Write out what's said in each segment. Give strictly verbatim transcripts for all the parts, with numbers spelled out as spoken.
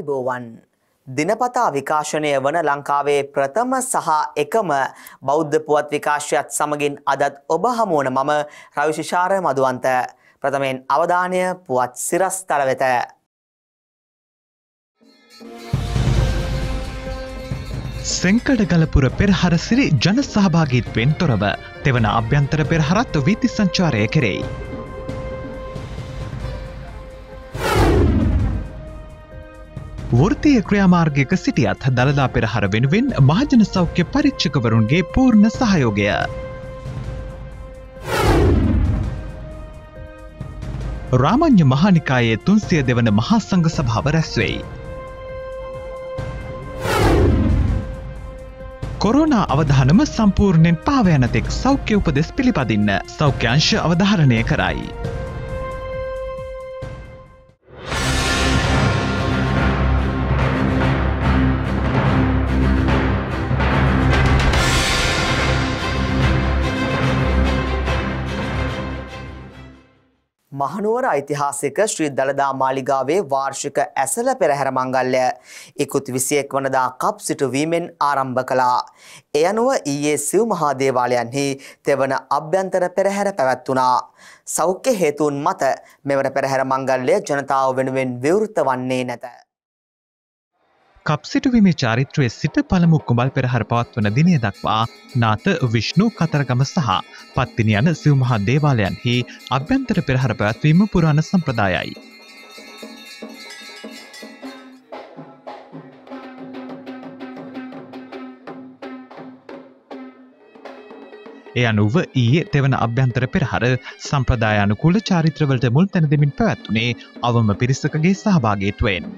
ආයුබෝවන් දිනපතා විකාශනය වන ලංකාවේ ප්‍රථම සහ එකම බෞද්ධ පුවත් විකාශයත් සමගින් අදත් ඔබ හමු වන මම රවිශිෂාර මදුවන්ත ප්‍රථමයෙන් අවධානය පුවත් සිරස්තල වෙත සෙන්කඩගලපුර පෙරහර සිරි ජන සහභාගීත්වයෙන් තොරව තෙවන අභ්‍යන්තර පෙරහරත් වීථි සංචාරය කෙරෙයි. වෘත්තීය ක්‍රියාමාර්ගයක සිටියත් දළදා පෙරහර වෙනුවෙන් මහජන සෞඛ්‍ය පරීක්ෂකවරුන්ගේ පූර්ණ සහයෝගය. රාමඤ්ඤ මහානිකායේ තුන්සිය දෙවන මහා සංඝ සභාව රැස්වෙයි. කොරෝනා අවධානම සම්පූර්ණයෙන් පාව යන තෙක් සෞඛ්‍ය උපදෙස් පිළිපදින්න සෞඛ්‍ය අංශ අවධාරණය කරයි. महानुवर ऐतिहासिक श्री दलदा मालिगावे वार्षिक ඇසළ පෙරහැර මංගල්‍ය इकतीस වනදා කප් සිටු වීමෙන් ආරම්භ කළා. ඒ අනුව ඊයේ සිව් මහා දේවාලයන්හි තෙවන අභ්‍යන්තර පෙරහැර පැවැත්ුණා. සෞඛ්‍ය හේතුන් මත මෙවර පෙරහැර මංගල්‍ය ජනතාව වෙනුවෙන් විවෘත වන්නේ නැත. කප් සිටු වීමේ චාරිත්‍රයේ සිට පළමු කුඹල් පෙරහැර පවත්වන දිනය දක්වා නාත විෂ්ණු කතරගම සහ පත්තිනි යන සිව් මහා දේවාලයන්හි අභ්‍යන්තර පෙරහර පැවැත්වීම පුරාණ සම්ප්‍රදායයි. ඒ අනුව ඊයේ තෙවන අභ්‍යන්තර පෙරහර සම්ප්‍රදායානුකූල චාරිත්‍රවලට මුල් තැන දෙමින් පැවැත්ුණේ අවම පිරිසකගේ සහභාගීත්වයෙන්.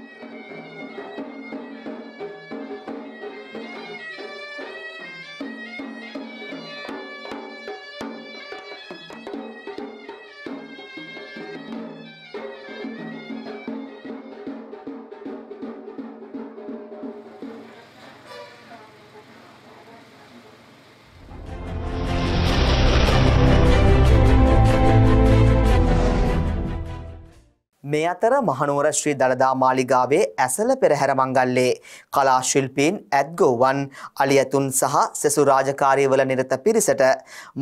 මේ අතර මහනුවර ශ්‍රී දළදා මාලිගාවේ ඇසළ පෙරහැර මංගල්‍යේ කලා ශිල්පීන් ඇත්ගොවන් අලියතුන් සහ සෙසු රාජකාරීවල නිරත පිරිසට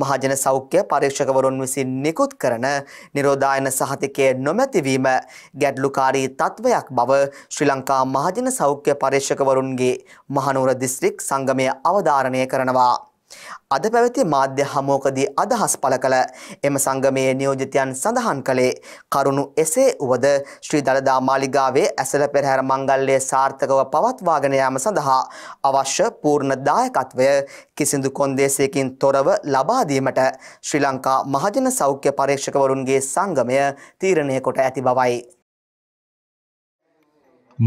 මහජන සෞඛ්‍ය පරීක්ෂකවරුන් විසින් නිකුත් කරන නිරෝධායන සහතිකයේ නොමැතිවීම ගැටලුකාරී තත්ත්වයක් බව ශ්‍රී ලංකා මහජන සෞඛ්‍ය පරීක්ෂකවරුන්ගේ මහනුවර දිස්ත්‍රික් සංගමය අවධාරණය කරනවා. අද පැවති මාධ්‍ය හමුවකදී අදහස් පළ කළ එම සංගමයේ නියෝජිතයන් සඳහන් කළේ කරුණු එසේ වුවද ශ්‍රී දළදා මාලිගාවේ ඇසළ පෙරහැර මංගල්‍යය සාර්ථකව පවත්වාගෙන යාම සඳහා අවශ්‍ය පූර්ණ දායකත්වය කිසිදු කොන්දේසියකින් තොරව ලබා දීමට ශ්‍රී ලංකා මහජන සෞඛ්‍ය පරීක්ෂකවරුන්ගේ සංගමය තීරණය කොට ඇති බවයි.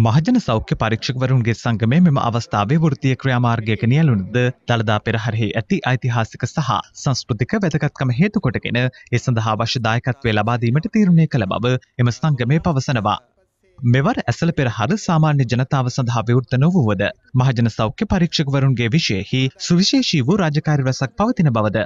මහජන සෞඛ්‍ය පරීක්ෂකවරුන්ගේ සංගමය මෙම අවස්ථාවේ වෘත්තීය ක්‍රියාමාර්ගයක නියැලුණද දළදා පෙරහරෙහි ඇති ඓතිහාසික සහ සංස්කෘතික වැදගත්කම හේතු කොටගෙන ඒ සඳහා අවශ්‍ය දායකත්වය ලබා දීමට තීරණය කළ බව එම සංගමය පවසනවා. මෙවර ඇසළ පෙරහර සාමාන්‍ය ජනතාව සඳහා විවෘත නොවුවද මහජන සෞඛ්‍ය පරීක්ෂකවරුන්ගේ විෂයෙහි සුවිශේෂී වූ රාජකාරි රැසක් පවතින බවද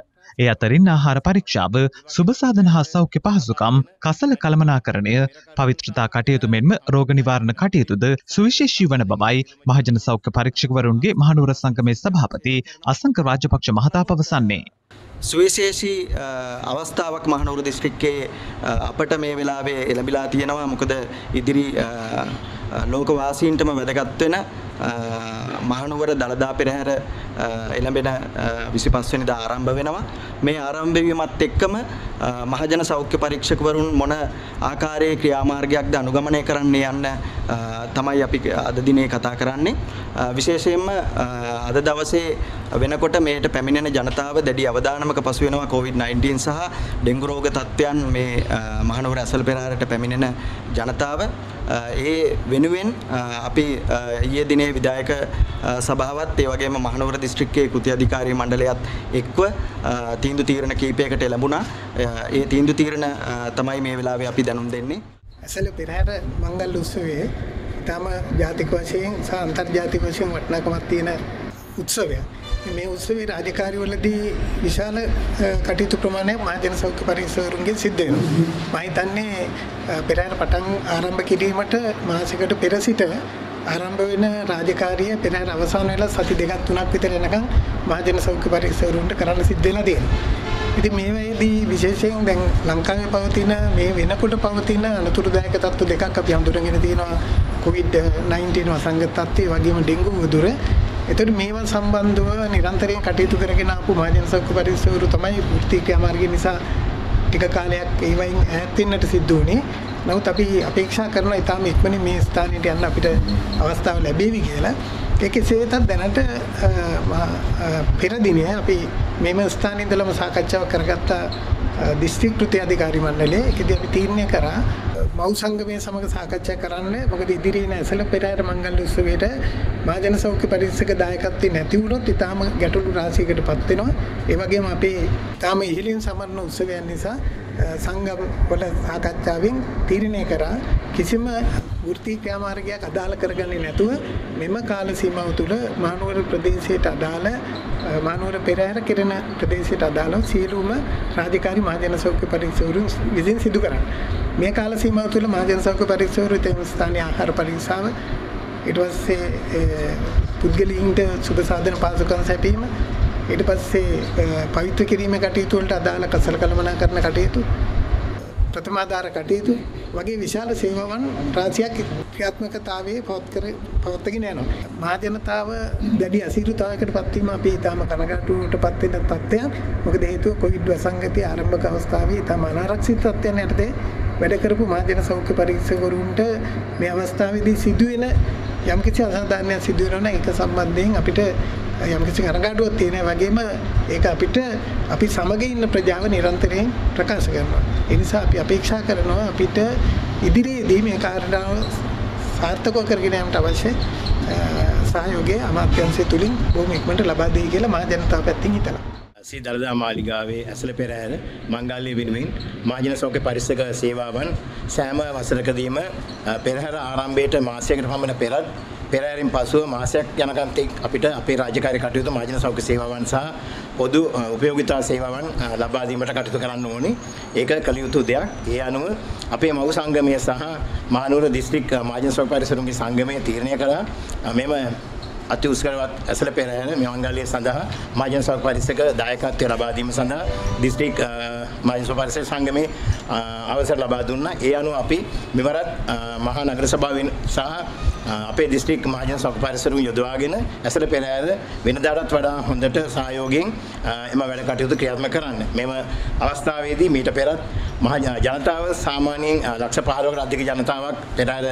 ඒ අතරින් ආහාර පරීක්ෂාව, සුබසාධන හා සෞඛ්‍ය පහසුකම්, කසල කළමනාකරණය, පවිත්‍රතා කටයුතු මෙන්ම රෝග නිවාරණ කටයුතුද සුවිශේෂී වන බවයි මහජන සෞඛ්‍ය පරීක්ෂකවරුන්ගේ මහනුවර සංගමේ සභාපති අසංක රාජපක්ෂ මහතා පවසන්නේ. සුවිශේෂී අවස්ථාවක් මහනුවර දිස්ත්‍රික්කයේ අපට මේ වෙලාවේ එළඹිලා තියෙනවා. මොකද ඉදිරි ලෝකවාසීන්ටම වැදගත් වෙන මහනුවර දළදා පෙරහැර එළඹෙන විසිපස් වෙනිදා ආරම්භ වෙනවා. මේ ආරම්භ වීමත් එක්කම මහජන සෞඛ්‍ය පරීක්ෂකවරුන් මොන ආකාරයේ ක්‍රියාමාර්ගයක්ද අනුගමනය කරන්නේ යන්න තමයි අපි අද දිනේ කතා කරන්නේ. විශේෂයෙන්ම අද දවසේ වෙනකොට මේට පැමිණෙන ජනතාව දැඩි අවධානමක පසු වෙනවා කොවිඩ් නයින්ටීන් සහ ඩෙන්ගු රෝග තත්ත්වයන් මේ මහනුවර ඇසළ පෙරහැරට පැමිණෙන ජනතාව ඒ වෙනුවෙන් අපි ඊයේ දිනේ විධායක සභාවත් ඒ වගේම මහනුවර දිස්ත්‍රික්කයේ කෘති අධිකාරී මණ්ඩලයත් එක්ව තීන්දුව තීරණ කීපයකට ලැබුණා. ඒ තීන්දුව තීරණ තමයි මේ වෙලාවේ අපි දැනුම් දෙන්නේ. ඇසළ පෙරහැර මංගල්‍ය උත්සවයේ තම ජාතික වශයෙන් සහ අන්තර්ජාතික වශයෙන් වටිනාකමක් තියෙන උත්සවයක්. මේ උත්සවයේ රාජකාරිවලදී විශාල කටයුතු ප්‍රමාණයක් මහජන සෞඛ්‍ය පරීක්ෂකවරුන්ගෙන් සිද්ධ වෙනවා. මම හිතන්නේ පෙරහැර පටන් ආරම්භ කිරීමට මාසයකට පෙර සිට ආරම්භ වෙන රාජකාරිය පෙරහැර අවසන් වෙලා සති දෙකක් තුනක් විතර යනකම් මහජන සෞඛ්‍ය පරීක්ෂකවරුන්ට කරන්න සිද්ධ වෙලා තියෙනවා. ඉතින් මේ වෙලේදී විශේෂයෙන් දැන් ලංකාවේ පවතින මේ වෙනකොට පවතින අනතුරුදායක තත්ත්ව දෙකක් අපි හඳුනගෙන තියෙනවා. COVID nineteen වසංගත තත්ත්වය වගේම ඩෙන්ගු වදුර. ඒතර මේවා සම්බන්ධව නිරන්තරයෙන් කටයුතු කරගෙන ආපු මහජන සෞඛ්‍ය පරීක්ෂකවරු තමයි වෘත්තික්‍රියා මාර්ගය නිසා ටික කාලයක් ඒවයින් ඈත් වෙන්නට සිද්ධ වුණේ. නමුත් අපි අපේක්ෂා කරන ඉතාලම ඉක්මනින් මේ ස්ථානයට යන්න අපිට අවස්ථාව ලැබෙවි කියලා. ඒ කෙසේතත් දැනට පෙර දිනේ අපි මේම ස්ථානයේ ඉඳලම සාකච්ඡාවක් කරගත්ත දිස්ත්‍රික්කෘති අධිකාරී මණ්ඩලයේ ඒකදී අපි තීරණය කරා මව් සංගමයේ සමග සාකච්ඡා කරන්න. මොකද ඉදිරියේ නැසල පෙරහැර මංගල්‍ය උත්සවයට මහජන සෞඛ්‍ය පරීක්ෂක දායකත්වයේ නැති වුණොත් ඉතාම ගැටලු රාශියකටපත් වෙනවා. ඒ වගේම අපේ ඉතාම ඉහළින් සමරන උත්සවයන් නිසා සංගම වල සාකච්ඡාවෙන් තීරණය කරා කිසිම වෘත්ති ක්‍රියාමාර්ගයක් අදාළ කරගන්නේ නැතුව මෙම කාල සීමාව තුළ මහනුවර ප්‍රදේශයට අදාළ මහනුවර පෙරහැර කෙරෙන ප්‍රදේශයට අදාළ සියලුම රාජකාරී මහජන සෞඛ්‍ය පරීක්ෂකවරුන් විසින් සිදු කරන්නේ. මේ කාල සීමාව තුළ මහජන සෞඛ්‍ය පරීක්ෂකවරු තම ස්ථානීය ආහාර පරීක්ෂාව, ඊට පස්සේ පුද්ගලයන්ට සුබ සාධන පාසුකම් සැපීම, ඊට පස්සේ පවිත්‍ර කිරීමේ කටයුතු වලට අදාළ කසල කළමනාකරණ කටයුතු, ප්‍රථම ආධාර කටයුතු වගේ විශාල සේවාවන් රාශියක් ක්‍රියාත්මකතාවයේ පවත්වාගෙන යනවා. මහජනතාව දැඩි අසීරුතාවයකට පත්වීම අපි ඊටම කනගාටුවටපත් වෙන තත්ත්වයක්. මොකද හේතුව කොවිඩ් වසංගතයේ ආරම්භක අවස්ථාවේ ඊටම අනාරක්ෂිත තත්ත්වයන් යටතේ වැඩ කරපු මහජන සෞඛ්‍ය පරීක්ෂකවරුන්ට මේ අවස්ථාවේදී සිදුවෙන යම්කිසි අසාධාරණයක් සිදු වෙනවා නම් ඒක සම්බන්ධයෙන් අපිට යම්කිසි අරගඩුවක් තියෙනවා. වගේම ඒක අපිට අපි සමග ඉන්න ප්‍රජාව නිරන්තරයෙන් ප්‍රකාශ කරනවා. ඒ නිසා අපි අපේක්ෂා කරනවා අපිට ඉදිරියේදී මේ කාර්යය සාර්ථකව කරගෙන යාමට අවශ්‍ය සහයෝගය අමාත්‍යාංශය තුලින් බොහොම ඉක්මනට ලබා දෙයි කියලා මහ ජනතාව පැත්තෙන් හිතනවා. सी दलदा मालिकावे असल पेरहर मंगाल्य विनुवेन माजन सौख्य परिसरक सेवावन सैम वसरकदीम पेरहर आरंभेट मासयक पमण पेरहर पेरहरिन पशुव मासयक यनकम ते අපිට අපේ රාජකාරී කටයුතු මාජන සෞඛ්‍ය සේවාවන් සහ පොදු උපයෝගිතා සේවාවන් ලබා දීමට කටයුතු කරන්න ඕනේ. ඒක කළ යුතු දෙයක්. ඒ අනුව අපේ මව් සංගමය සහ මහනුවර දිස්ත්‍රික් මාජන සෞඛ්‍ය පරිසරකගේ සංගමය තීරණය කළා මෙම अति उत्कृष्ट असल पेरहर मंगाल्य सदा महाजन सौख्य परिषद दायकत्व लबादीम सदा डिस्ट्रिक्ट महाजन सौख्य परिषद संघ में अवसर लबादूना ये अनु अपि विवरत महानगर सभा सह अपे डिस्ट्रिक्ट महाजन सौख्य परिषद योद्वागिन असल पेरहर विनदारत वडा होंदट सहयोगिन एम वेळ कटयुतु क्रियात्मक करन्न मेम अवस्थावेदी मीट पेरत महा जनताव सामान्य लक्ष පහළොවකට अधिक जनतावक पेरहर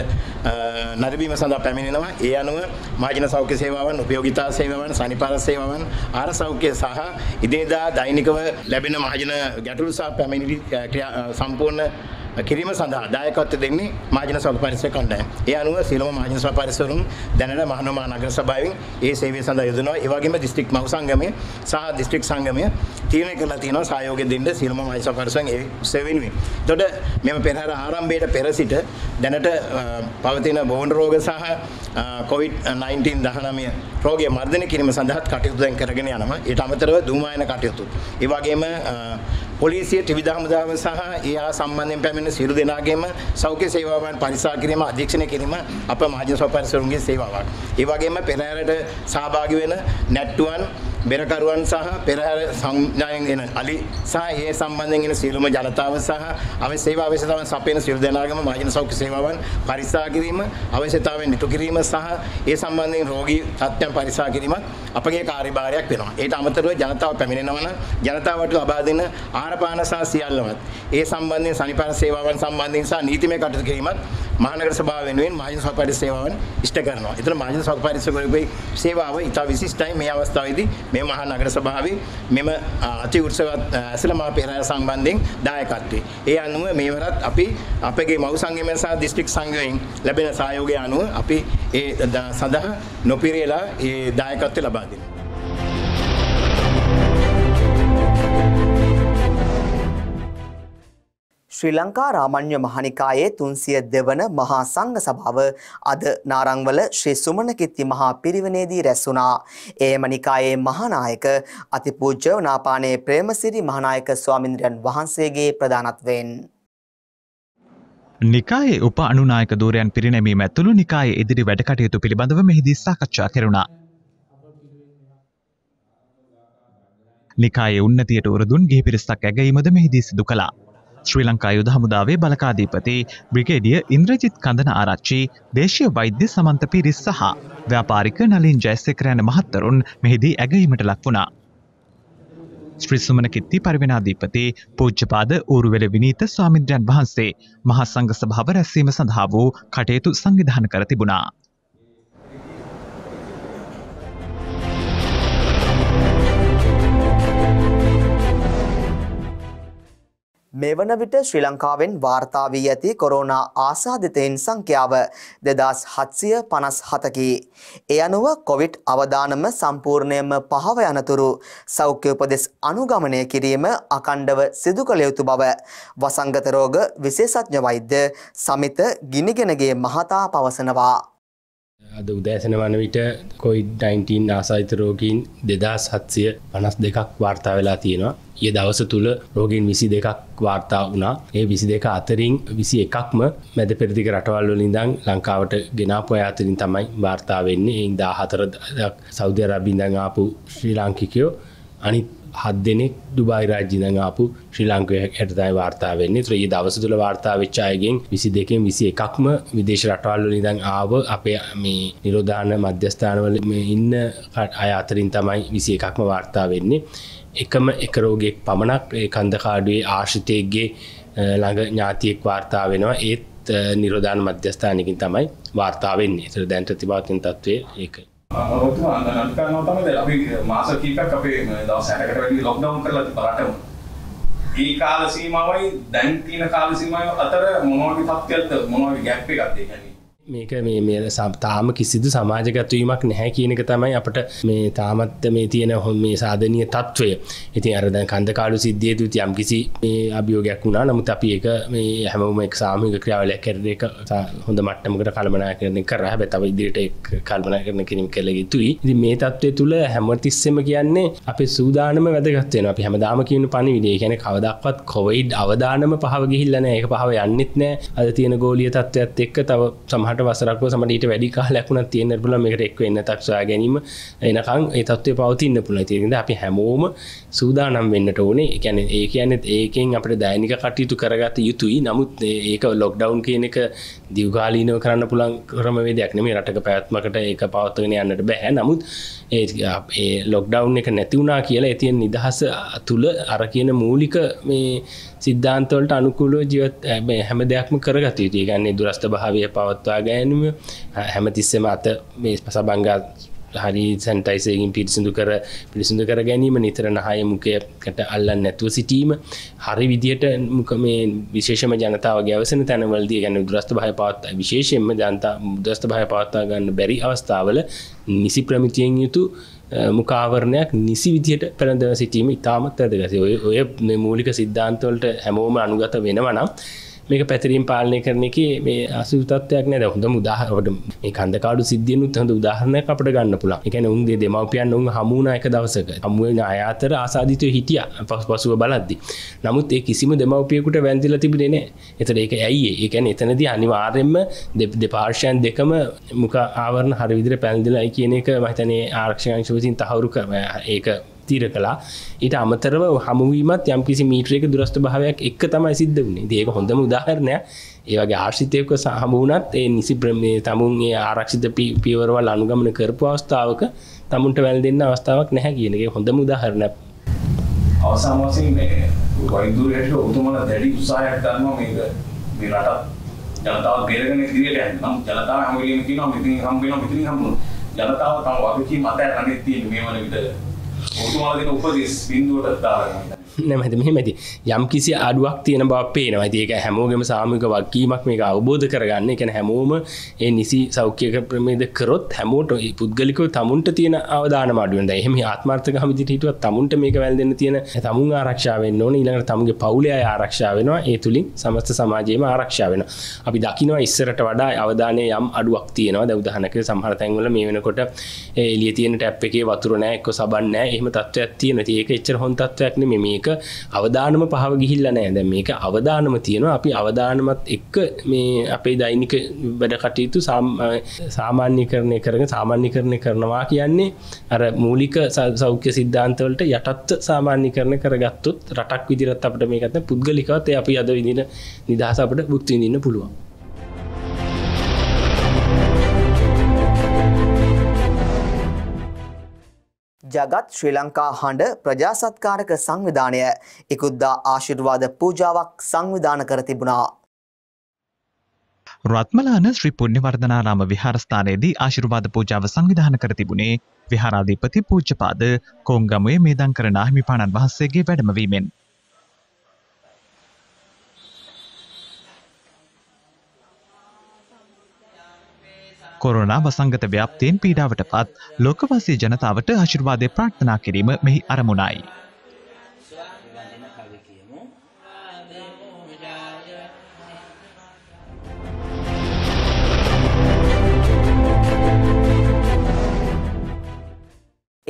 नरबीम सदा पैमिनेनवा ये अनु महाजन सौख्य सेवावन उपयोगिता सेवावन सानिपार सेवावन आहार सौख्य सह इदेदा दैनिकव लැබෙන महाजन ගැටළු සහ පැමිණිලි ක්‍රියා සම්පූර්ණ කිරීම සඳහා දායකත්ව දෙන්නේ මහජන සෞඛ්‍ය පරිසර කණ්ඩායම. ඒ අනුව සීලම මහජන සෞඛ්‍ය පරිසරුන් දැනට මහනුවර මහනගර සභාවෙන් ඒ සේවය සඳහා යොදනවා. ඒ වගේම දිස්ත්‍රික් මව් සංගමය සහ දිස්ත්‍රික් සංගමය තීරණය කරලා තියෙනවා සහයෝගය දෙන්න සීලම මහජන සෞඛ්‍ය පරිසරෙන් ඒ සේවයෙන් වෙයි. එතකොට මෙම පෙරහැර ආරම්භයට පෙර සිට දැනට පවතින බෝන් රෝග සහ COVID nineteen රෝගය මර්ධනය කිරීම සඳහා කටයුතු දැන් කරගෙන යනවා. ඊට අමතරව දුමායන කටයුතු. ඒ වගේම පොලිසිය ත්‍රිවිධ හමුදාව සහ ඒ ආ සම්බන්ධයෙන් පැමිණෙන සියලු දෙනාගේම සෞඛ්‍ය සේවාවන් පරිසා කිරීම අධීක්ෂණය කිරීම අප මහජන සෞඛ්‍ය පරිසරයේ සේවාවක්. ඒ වගේම පෙරහැරට සහභාගී වෙන නැට්ටුවන් බෙරකරුවන් සහ පෙරහැර සංඥායන් එන අලි සහ ඒ සම්බන්ධයෙන් එන සියලුම ජනතාව සහ අවශ්‍ය සේවා අවශ්‍යතාවන් සපයන සියලු දෙනාගේම මහජන සෞඛ්‍ය සේවාවන් පරිසා කිරීම අවශ්‍යතාවෙන් නිතු කිරීම සහ ඒ සම්බන්ධයෙන් රෝගී තත්ත්වයන් පරිසා කිරීමත් අපගේ කාර්යභාරයක් වෙනවා. ඊට අමතරව ජනතාව පැමිණෙනවා නම් ජනතාවට ලබා දෙන ආහාරපාන සහ සියල්ලමත් ඒ සම්බන්ධයෙන් සනිපාන සේවාවන් සම්බන්ධයෙන් සහ නීතිමය කටයුතු කිරීමත් මහනගර සභාව වෙනුවෙන් මහජන සෞඛ්‍ය පරිසර සේවාවන් ඉෂ්ට කරනවා. ඒතර මහජන සෞඛ්‍ය පරිසරයේ සේවාව ඉතා විශිෂ්ටයි. මේ අවස්ථාවේදී මේ මහනගර සභාවේ මෙම අති උත්සවත් ඇසළමා පෙරහැර සම්බන්ධයෙන් දායකත්වයේ. ඒ අනුව මේවරත් අපි අපගේ මව් සංගමය සහ දිස්ත්‍රික් සංගමයෙන් ලැබෙන සහයෝගය අනුව අපි ඒ සඳහා නොපිරියලා ඒ දායකත්වය ලබා දෙනවා. ශ්‍රී ලංකා රාමඤ්ඤ මහානිකායේ තුන්සිය දෙක වන මහා සංඝ සභාව අද නාරංවල ශ්‍රී සුමන කිත්ති මහා පිරිවෙනේදී රැස් වුණා. එම නිකායේ මහානායක අතිපූජ්‍ය වනාපානේ ප්‍රේමසිරි මහානායක ස්වාමීන් වහන්සේගේ ප්‍රධානත්වයෙන් නිකායේ උප අනුනායක ධූරයන් පිරිනැමීම ඇතුළු නිකායේ ඉදිරි වැඩ කටයුතු පිළිබඳව මෙහිදී සාකච්ඡා කෙරුණා. නිකායේ උන්නතියට උරදුන් ගිහි පිරිසක් ඇගීමද මෙහිදී සිදු කළා. ශ්‍රී ලංකා යුද හමුදාවේ බලකාධිපති බ්‍රිගේඩියර් ඉන්ද්‍රජිත් කන්දන ආරච්චි, දේශීය වෛද්‍ය සමන්ත පිරිස් සහ ව්‍යාපාරික නලින් ජයසේකර යන මහත්වරුන් මෙහිදී ඇගීමට ලක් වුණා. श्री सुमन कित्ति परवीनाधिपति पूज्यपाद ऊरुवेल विनीत स्वामींद्रयन वहंसे महासंघ सभाव रැස්වීම සඳහා වූ කටයුතු සංවිධානය කර තිබුණා. मेवन विट श्री लंकावेन वार्ता वී ඇති कोरोना आसादितयන් සංඛ්‍යාව දෙදාස් හත්සිය පනස් හතකි. ඒ අනුව කොවිඩ් අවදානම සම්පූර්ණයෙන්ම පහව යනතුරු සෞඛ්‍ය උපදෙස් අනුගමනය කිරීම අකණ්ඩව සිදු කළ යුතු බව වසංගත රෝග විශේෂඥ වෛද්‍ය සමිත ගිනිගෙනගේ මහතා පවසනවා. අද උදෑසන වන විට කොවිඩ් නයින්ටීන් ආසාදිත රෝගීන් දෙදාස් හත්සිය පනස් දෙකක් වාර්තා වෙලා තියෙනවා. ඊයේ දවස තුල රෝගීන් විසි දෙකක් වාර්තා වුණා. ඒ විසි දෙක අතරින් විසි එකක්ම මැද පෙරදිග රටවල් වල ඉඳන් ලංකාවට ගෙන ආපු අය අතරින් තමයි වාර්තා වෙන්නේ. ඒ දාහතර සෞදි අරාබියෙන් ඉඳන් ආපු ශ්‍රී ලාංකිකයෝ, අනිත් හත් දෙනෙක් ඩුබායි රාජ්‍යයෙන් ඉඳන් ආපු ශ්‍රී ලාංකිකයන්ට තමයි වාර්තා වෙන්නේ. ඒතර ඊයේ දවස තුල වාර්තා වෙච්ච අයගෙන් විසි දෙකෙන් විසි එකක්ම විදේශ රටවල් වල ඉඳන් ආව අපේ මේ නිරෝධායන මධ්‍යස්ථාන වල මේ ඉන්න අය අතරින් තමයි විසි එකක්ම වාර්තා වෙන්නේ. එකම එක රෝගියෙක් පමණක් ඒ කන්දකාඩුවේ ආශ්‍රිතයෙක්ගේ ළඟ ඥාතියෙක් වාර්තා වෙනවා. ඒත් නිරෝධායන මධ්‍යස්ථානයකින් තමයි වාර්තා වෙන්නේ. ඒතර දැන් ප්‍රතිපත්තින් තත්වයේ ඒකයි. අවුරුදු අන්තරාල කරනවා තමයි අපි මාස කීපයක් අපේ දවස් හැටකට වැඩි ලොක්ඩවුන් කරලා තිබරටම. මේ කාල සීමාවයි දැන් තියෙන කාල සීමාව අතර මොනවාගේ තත්ත්වයක්ද මොනවාගේ ગેප් එකක්ද කියන්නේ මේක මේ මේ තාම කිසිදු සමාජගත වීමක් නැහැ කියන එක තමයි අපිට මේ තාමත් මේ තියෙන මේ සාධනීය తত্ত্বය. ඉතින් අර දැන් කන්දකාලු සිද්ධියේදී තියම් කිසි මේ අභියෝගයක් වුණා. නමුත් අපි ඒක මේ හැමෝම එක සාමූහික ක්‍රියාවලියක් කරන එක හොඳ මට්ටමකට කළමනාකරණය කරා. හැබැයි තව ඉදිරියට ඒක කළමනාකරණය කිරීම කළ යුතුයි. ඉතින් මේ తত্ত্বය තුළ හැමතිස්සෙම කියන්නේ අපේ සූදානම වැදගත් වෙනවා. අපි හැමදාම කියන පණිවිඩය. ඒ කියන්නේ කවදාවත් කොවිඩ් අවදානම පහව ගිහිල්ලා නැහැ. ඒක පහව යන්නෙත් නැහැ. අද තියෙන ගෝලීය తত্ত্বයත් එක්ක තව සමහර වසරක්ව සමහර ඊට වැඩි කාලයක් වුණත් තියෙන්න පුළුවන්. මේකට එක්ක වෙන්න තක් සොයා ගැනීම එනකන් ඒ තත්ත්වය පවතින්න පුළුවන්. ඒ නිසා අපි හැමෝම සූදානම් වෙන්නට ඕනේ. ඒ කියන්නේ ඒ කියන්නේ ඒකෙන් අපිට දෛනික කටයුතු කරගත යුතුයි. නමුත් ඒක ලොක්ඩවුන් කියන එක දීර්ඝාලීනව කරන්න පුළුවන් ක්‍රමවේදයක් නෙමෙයි. රටක පැවැත්මකට ඒක පවත්වාගෙන යන්නට බෑ. නමුත් ඒ ඒ ලොක්ඩවුන් එක නැති වුණා කියලා ඒ තියෙන නිදහස තුල අර කියන මූලික මේ සිද්ධාන්ත වලට අනුකූලව ජීවත් හැම දෙයක්ම කරගත යුතුයි. ඒ කියන්නේ දුරස්ත භාවය පවත්වා ගැනීම හැමතිස්සෙම අත මේ සබංගා හරි සැනිටයිසර්කින් පිරිසිදු කර පිරිසිදු කර ගැනීම, නිතර නහය මුඛයට අල්ලන්නේ නැතුව සිටීම, හරි විදියට මුඛ මේ විශේෂම ජනතාවගේ අවසන තැන්වලදී يعني දුරස්ත භාවය පවත්වා විශේෂයෙන්ම ජනතා දුරස්ත භාවය පවත්වා ගන්න බැරි අවස්ථාවල නිසි ප්‍රමිතියෙන් යුතු මුඛාවරණයක් නිසි විදියට පළඳව සිටීම ඉතාමත් වැදගත්. ඔය මේ මූලික સિદ્ધාන්ත වලට හැමෝම අනුගත වෙනවා නම් මේක පැතිරීම් පාලනය කරන එකේ මේ අසු තත්ත්වයක් නේද. හොඳම උදාහරණ මේ කන්දකාඩු සිද්ධියනුත් හොඳ උදාහරණයක් අපිට ගන්න පුළුවන්. ඒ කියන්නේ උන්ගේ දෙමව්පියන් උන් හමු වුණා එක දවසක. හමු වෙන අය අතර ආසාදිතව හිටියා පසුව බලද්දි. නමුත් ඒ කිසිම දෙමව්පියෙකුට වැඳිලා තිබුණේ නැහැ. ඒතර ඒක ඇයි? ඒ කියන්නේ එතනදී අනිවාර්යයෙන්ම දෙපාර්ශ්වයන් දෙකම මුඛ ආවරණ හරි විදිහට පැනදෙලායි කියන එක මම හිතන්නේ ආරක්ෂක අංශ විසින් තහවුරු කරා. ඒක තීර කළා. ඊට අමතරව හමුවීමත් යම්කිසි මීටරයක දුරස්ත භාවයක් එක්ක තමයි සිද්ධ වුණේ. ඒක හොඳම උදාහරණයක්. ඒ වගේ ආශ්‍රිතයක හමු වුණත් ඒ නිසි මේ තමුන් ඒ ආරක්ෂිත පියවරවල් අනුගමනය කරපු අවස්ථාවක තමුන්ට වැළඳෙන්න අවස්ථාවක් නැහැ කියන එක හොඳම උදාහරණයක්. අවසාන වශයෙන් මේ වෛද්‍යවරයෙක් උතුමන දැඩි උත්සාහයක් ගන්නවා මේක මේ රට ජනතාව බේරගෙන ඉදිරියට යන්න. නම් ජනතාව හැම වෙලෙම කියනවා මෙතනින් හම්බ වෙනවා මෙතනින් හම්බ වෙනවා. ජනතාව තම වගකීම් අතහැරන්නේ තියෙන්නේ මේ වන විට යම් කිසි අඩුවක් තියෙන බව පේනවා. ඉතින් ඒක හැමෝගෙම සාමූහික වගකීමක් මේක අවබෝධ කරගන්න. ඒ කියන්නේ හැමෝම ඒ නිසි සෞඛ්‍යක ප්‍රමේද කරොත් හැමෝටම පුද්ගලිකව තමුන්ට තියෙන අවදානම අඩු වෙනවා. එහෙම ආත්මార్థකම විදිහට හිතුවත් තමුන්ට මේක වැළඳෙන්න තියෙන තමුන් ආරක්ෂා වෙන්න ඕනේ. ඊළඟට තමුන්ගේ පවුලේ අය ආරක්ෂා වෙනවා. ඒ තුලින් සමස්ත සමාජයම ආරක්ෂා වෙනවා. අපි දකිනවා ඉස්සරට වඩා අවදානයේ යම් අඩුවක් තියෙනවා. දැන් උදාහරණයක් සමහර තැන්වල මේ වෙනකොට එළිය තියෙන ටැප් එකේ වතුර නැහැ, එක්ක සබන් නැහැ. එහෙම තත්ත්වයක් තියෙනවා. ඉතින් ඒක එච්චර හොඳ තත්ත්වයක් නෙමෙයි. මේක මේක අවදානම පහව ගිහිල්ලා නැහැ. දැන් මේක අවදානම තියෙනවා. අපි අවදානමත් එක්ක මේ අපේ දෛනික වැඩ කටයුතු සාමාන්‍යීකරණය කරගෙන සාමාන්‍යීකරණය කරනවා කියන්නේ අර මූලික සෞඛ්‍ය સિદ્ધාන්ත වලට යටත් සාමාන්‍යීකරණය කරගත්තොත් රටක් විදිහට අපිට මේක නැත්නම් පුද්ගලිකවත් ඒ අපි අද විඳින නිදහස අපිට භුක්ති විඳින්න පුළුවන්. जगत श्री लंका हंड प्रजा सत्कारक संविधानय इकुद्दा आशीर्वाद पूजावक संविधान कर तिबुना रत्मलान श्री पुण्यवर्धनाराम विहारस्थानयेदी आशीर्वाद पूजाव संविधान कर तिबुने विहाराधिपति पूज्यपाद कोंगमुवे मेदांकरණ හිමිපාණන් වහන්සේගේ වැඩමවීමෙන් कोरोना वसंगत व्याप्तिन पीड़ावट पात लोकवासी जनतावट आशीर्वादे प्रार्थना किरीम मेहि अरमुनाई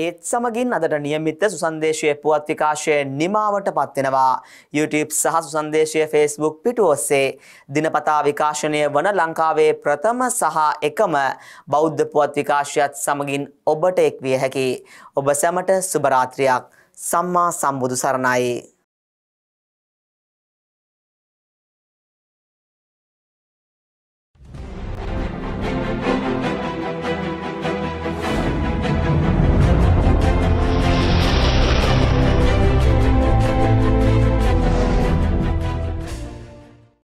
ඒත් සමගින් අදට નિયમિત සුසන්දේශයේ පුවත් විකාශයේ නිමාවට පත් වෙනවා. YouTube සහ සුසන්දේශයේ Facebook පිටුව ඔස්සේ දිනපතා විකාශනය වන ලංකාවේ ප්‍රථම සහ එකම බෞද්ධ පුවත් විකාශයත් සමගින් ඔබට එක් විය හැකි. ඔබ සැමට සුබ රාත්‍රියක්. සම්මා සම්බුදු සරණයි.